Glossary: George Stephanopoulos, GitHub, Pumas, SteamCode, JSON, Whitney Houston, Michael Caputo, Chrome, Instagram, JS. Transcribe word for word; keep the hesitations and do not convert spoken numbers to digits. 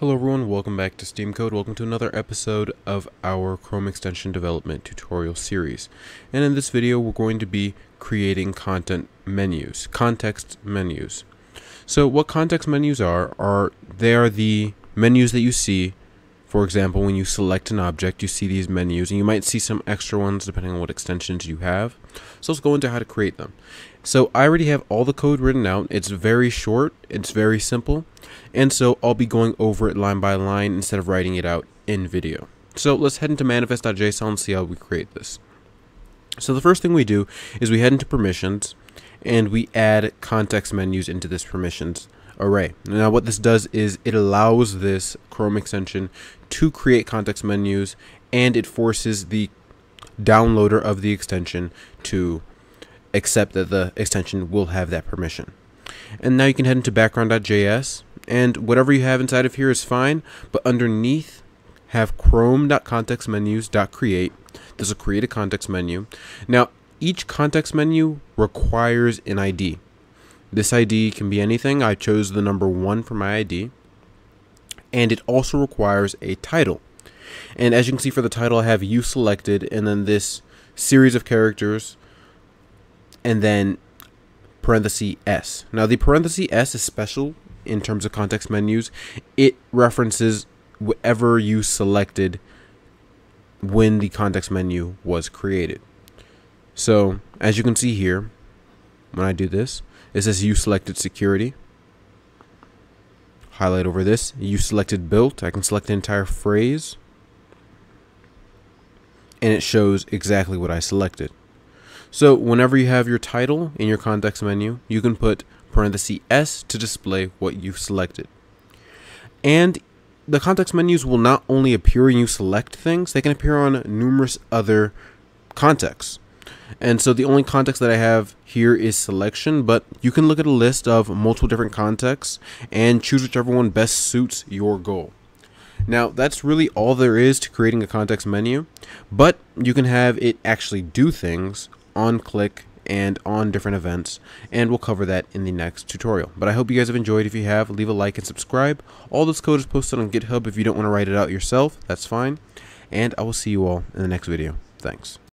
Hello everyone, welcome back to SteamCode. Welcome to another episode of our Chrome extension development tutorial series. And in this video, we're going to be creating content menus, context menus. So what context menus are, are they are the menus that you see. For example, when you select an object, you see these menus, and you might see some extra ones depending on what extensions you have. So let's go into how to create them. So I already have all the code written out. It's very short, it's very simple, and so I'll be going over it line by line instead of writing it out in video. So let's head into manifest dot J S O N and see how we create this. So the first thing we do is we head into permissions and we add context menus into this permissions array. Now what this does is it allows this Chrome extension to create context menus, and it forces the downloader of the extension to accept that the extension will have that permission. And now you can head into background dot J S, and whatever you have inside of here is fine, but underneath have chrome dot context menus dot create. This will create a context menu. Now each context menu requires an I D. This I D can be anything. I chose the number one for my I D, and it also requires a title. And as you can see, for the title I have you selected, and then this series of characters, and then parenthesis S. Now the parenthesis S is special in terms of context menus. It references whatever you selected when the context menu was created. So as you can see here, when I do this, it says you selected security. Highlight over this, you selected built. I can select the entire phrase, and it shows exactly what I selected. So whenever you have your title in your context menu, you can put parenthesis S to display what you've selected. And the context menus will not only appear when you select things, they can appear on numerous other contexts. And so the only context that I have here is selection, but you can look at a list of multiple different contexts and choose whichever one best suits your goal. Now that's really all there is to creating a context menu, but you can have it actually do things on click and on different events, and we'll cover that in the next tutorial. But I hope you guys have enjoyed. If you have, leave a like and subscribe. All this code is posted on GitHub. If you don't want to write it out yourself, that's fine. And I will see you all in the next video. Thanks.